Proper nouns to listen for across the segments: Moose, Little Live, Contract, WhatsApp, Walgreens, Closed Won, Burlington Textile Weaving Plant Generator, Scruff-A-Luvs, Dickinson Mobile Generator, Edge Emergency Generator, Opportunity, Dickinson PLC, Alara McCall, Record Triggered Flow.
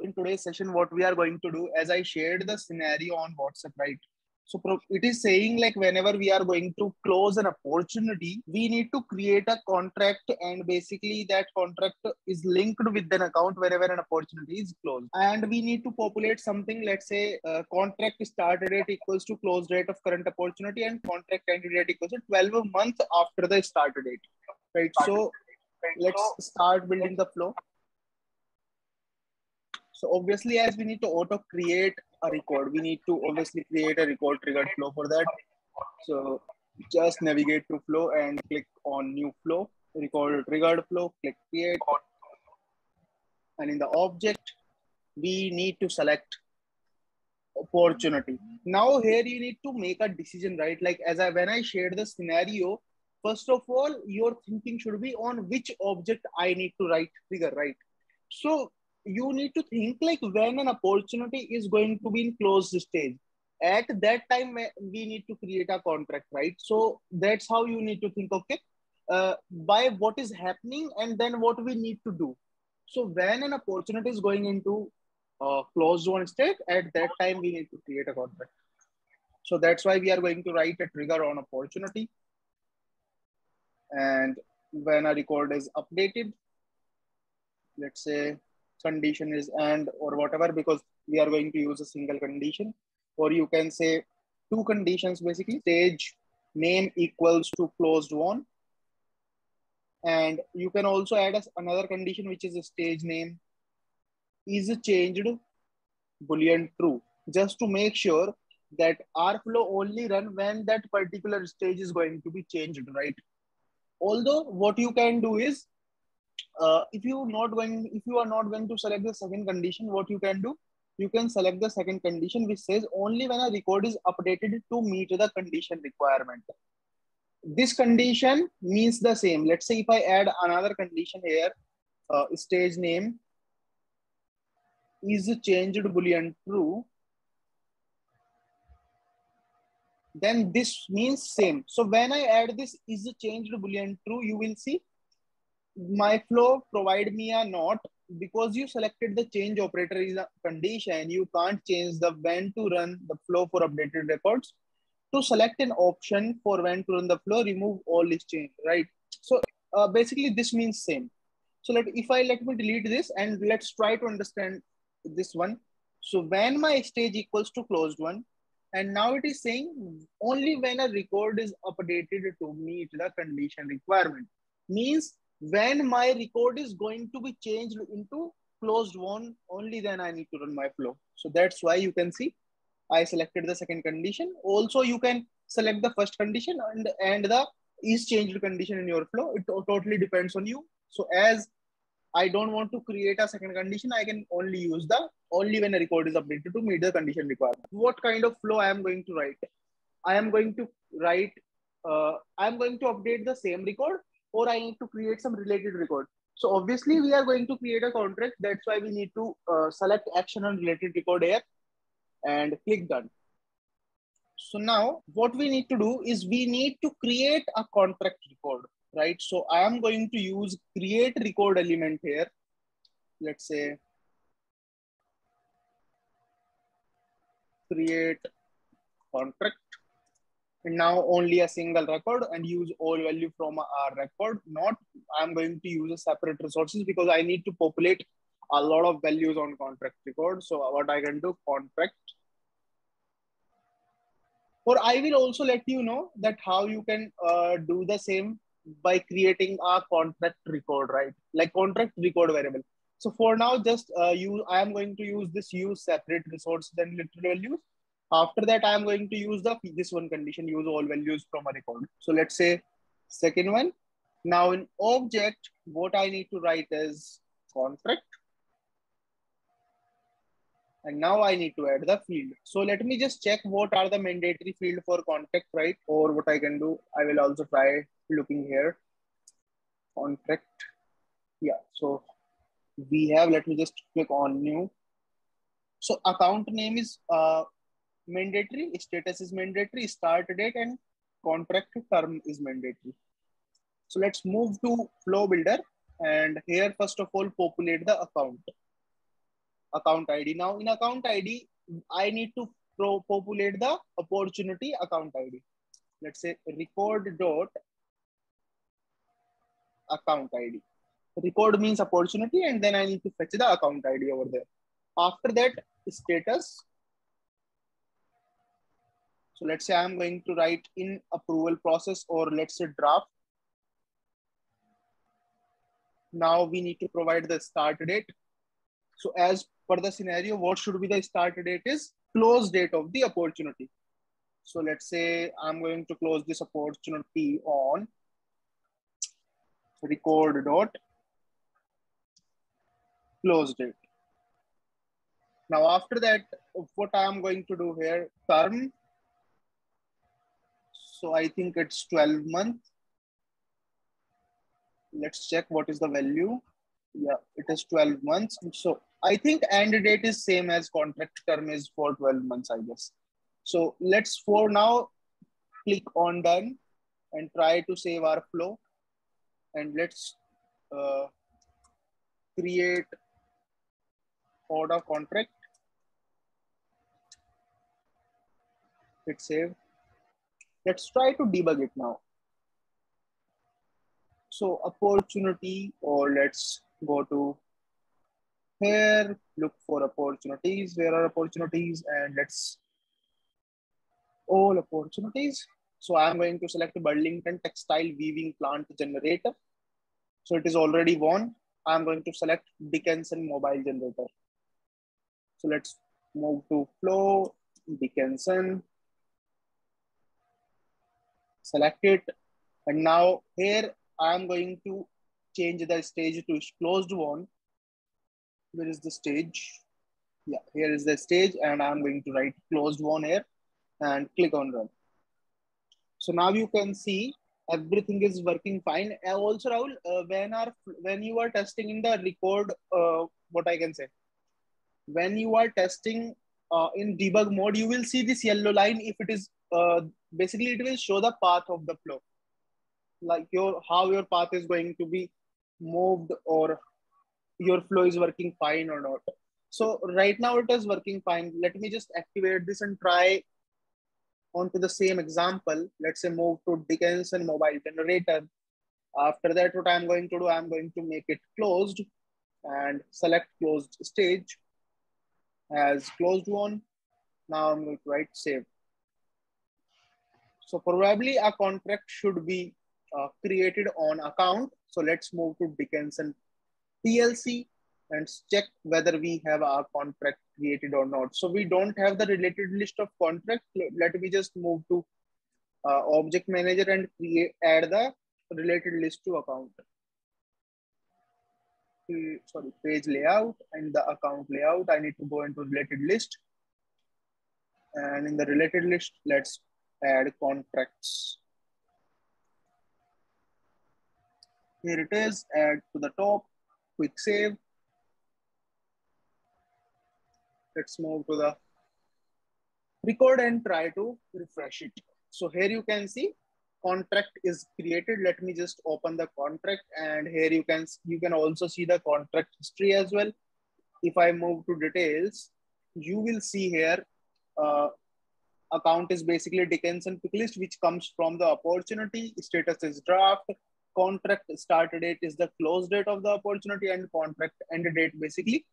in today's session, what we are going to do, as I shared the scenario on WhatsApp, right? So it is saying like whenever we are going to close an opportunity, we need to create a contract, and basically that contract is linked with an account wherever an opportunity is closed. And we need to populate something, let's say contract start date equals to close date of current opportunity and contract end date equals to 12 months after the start date. Right. So let's start building the flow. So obviously, as we need to auto create a record, we need to obviously create a record triggered flow for that. So just navigate to flow and click on new flow, record triggered flow, click create. And in the object, we need to select opportunity. Now here you need to make a decision, right? Like when I shared the scenario, first of all, your thinking should be on which object I need to write trigger, right? So you need to think like when an opportunity is going to be in closed stage, at that time we need to create a contract, right? So that's how you need to think, okay, by what is happening and then what we need to do. So when an opportunity is going into closed won state, at that time we need to create a contract. So that's why we are going to write a trigger on opportunity. And when a record is updated, let's say condition is and or whatever, because we are going to use a single condition, or you can say two conditions basically, stage name equals to closed won, and you can also add another condition which is a stage name is changed boolean true, just to make sure that our flow only run when that particular stage is going to be changed, right? Although what you can do is if you are not going to select the second condition, what you can do, you can select the second condition which says only when a record is updated to meet the condition requirement. This condition means the same. Let's say if I add another condition here, stage name is changed boolean true, then this means same. So when I add this is changed boolean true, you will see my flow provide me a not, because you selected the change operator is a condition. You can't change the when to run the flow for updated records. To select an option for when to run the flow, remove all this change, right? So basically this means same. So let me delete this and let's try to understand this one. So when my stage equals to closed one, and now it is saying only when a record is updated to meet the condition requirement, means when my record is going to be changed into closed won, only then I need to run my flow. So that's why you can see I selected the second condition. Also, you can select the first condition and the is changed condition in your flow. It totally depends on you. So as I don't want to create a second condition, I can only use the only when a record is updated to meet the condition requirement. What kind of flow I am going to write? I am going to update the same record, or I need to create some related record. So obviously we are going to create a contract. That's why we need to select action on related record here and click done. So now what we need to do is we need to create a contract record, right? So I am going to use create record element here. Let's say create contract. And now only a single record and use all value from our record. Not I'm going to use a separate resources because I need to populate a lot of values on contract record. So what I can do, contract. Or I will also let you know that how you can do the same by creating a contract record, right? Like contract record variable. So for now, just I am going to use this use separate resources and literal values. After that, I am going to use this one condition, use all values from a record. So let's say second one. Now in object, what I need to write is contract. And now I need to add the field. So let me just check what are the mandatory field for contract, right? Or what I can do, I will also try looking here. Contract. Yeah, so we have, let me just click on new. So account name is... mandatory, status is mandatory, start date and contract term is mandatory. So let's move to flow builder and here first of all populate the account. account ID. Now in account ID, I need to populate the opportunity account ID. Let's say record.account ID. Record means opportunity, and then I need to fetch the account ID over there. After that, status. So let's say I'm going to write in approval process, or let's say draft. Now we need to provide the start date. So as per the scenario, what should be the start date is close date of the opportunity. So let's say I'm going to close this opportunity on record dot close date. Now after that, what I'm going to do here, term. So I think it's 12 months. Let's check what is the value. Yeah, it is 12 months. So I think end date is same as contract term is for 12 months, I guess. So let's for now click on done and try to save our flow. And let's create order contract. Hit save. Let's try to debug it now. So opportunity, or let's go to here, look for opportunities. Where are opportunities? And let's all opportunities. So I'm going to select Burlington Textile Weaving Plant Generator. So it is already won. I'm going to select Dickinson Mobile Generator. So let's move to flow, Dickinson. Select it. And now here I'm going to change the stage to closed won. Where is the stage? Yeah, here is the stage, and I'm going to write closed won here and click on run. So now you can see everything is working fine. Also, Rahul, when you are testing in the record, when you are testing in debug mode, you will see this yellow line. If it is basically, it will show the path of the flow, like how your path is going to be moved, or your flow is working fine or not. So right now it is working fine. Let me just activate this and try onto the same example. Let's say move to Dickinson Mobile Generator. After that, what I'm going to do, I'm going to make it closed and select closed stage as closed one. Now I'm going to write save. So probably a contract should be created on account. So let's move to Dickinson PLC and check whether we have our contract created or not. So we don't have the related list of contract. Let me just move to object manager and add the related list to account. Sorry, page layout and the account layout. I need to go into related list. And in the related list, let's add contracts. Here it is, add to the top, quick save. Let's move to the record and try to refresh it. So here you can see contract is created. Let me just open the contract, and here you can also see the contract history as well. If I move to details, you will see here account is basically Dickinson pick list, which comes from the opportunity. Status is draft. Contract start date is the close date of the opportunity, and contract end date basically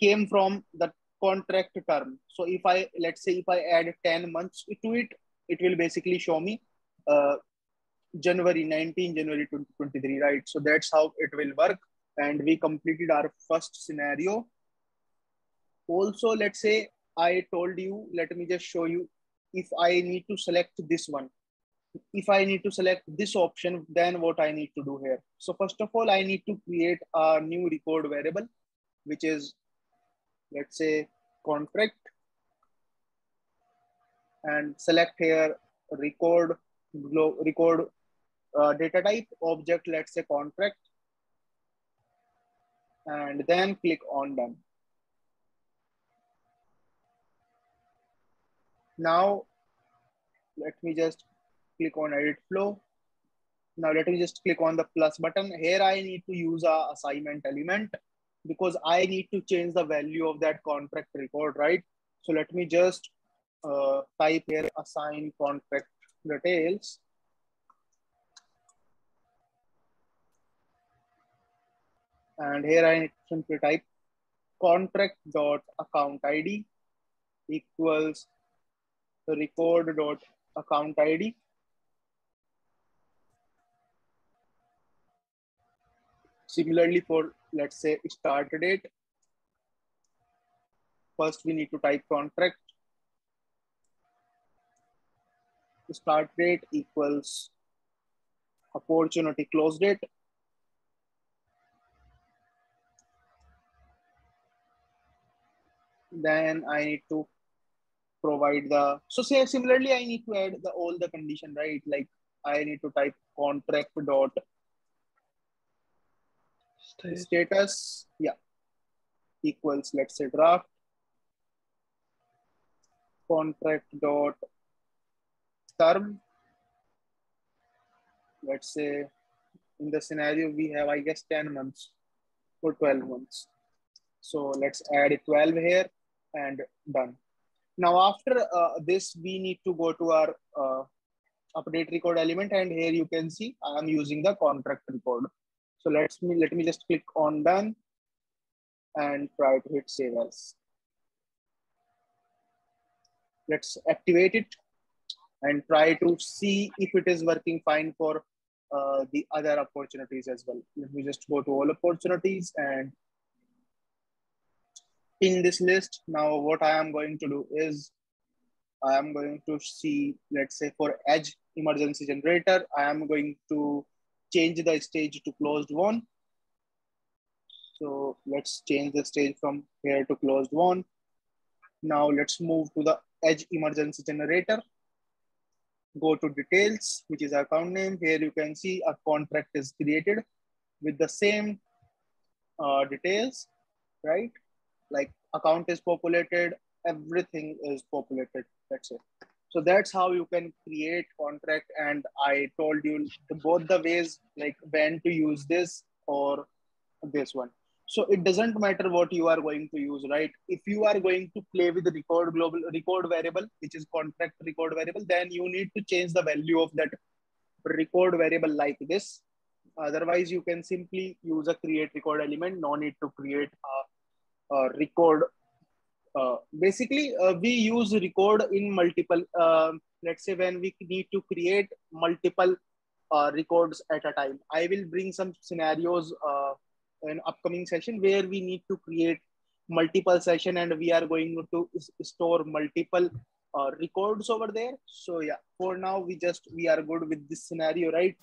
came from the contract term. So if I, let's say if I add 10 months to it, it will basically show me January 19, January 2023, right? So that's how it will work. And we completed our first scenario. Also, let's say I told you, let me just show you, if I need to select this one, if I need to select this option, then what I need to do here. So first of all, I need to create a new record variable, which is, let's say, contract, and select here record data type object, let's say contract, and then click on done. Now let me just click on edit flow. Now let me just click on the plus button. Here I need to use an assignment element. because I need to change the value of that contract record, right? So let me just type here assign contract details. And here I simply type contract.accountID equals record.accountID. Similarly for, let's say, start date, first we need to type contract. Start date equals opportunity close date. Then I need to provide the, so say similarly, I need to add the all the condition, right? Like I need to type contract dot status, yeah, equals, let's say, draft contract dot term. Let's say in the scenario we have, I guess, 10 months or 12 months. So let's add 12 here and done. Now after this, we need to go to our update record element, and here you can see I'm using the contract record. So let me just click on done and try to hit save as. Let's activate it and try to see if it is working fine for the other opportunities as well. Let me just go to all opportunities, and in this list, now what I am going to do is I am going to see, let's say for Edge Emergency Generator, I am going to change the stage to closed one. So let's change the stage from here to closed one. Now let's move to the Edge Emergency Generator. Go to details, which is account name. Here you can see a contract is created with the same details, right? Like account is populated, everything is populated, that's it. So that's how you can create contract. And I told you both the ways, like when to use this or this one. So it doesn't matter what you are going to use, right? If you are going to play with the record global record variable, which is contract record variable, then you need to change the value of that record variable like this. Otherwise, you can simply use a create record element, no need to create a record. Basically, we use record in multiple, let's say when we need to create multiple records at a time. I will bring some scenarios in upcoming session where we need to create multiple session and we are going to store multiple records over there. So yeah, for now, we are good with this scenario, right?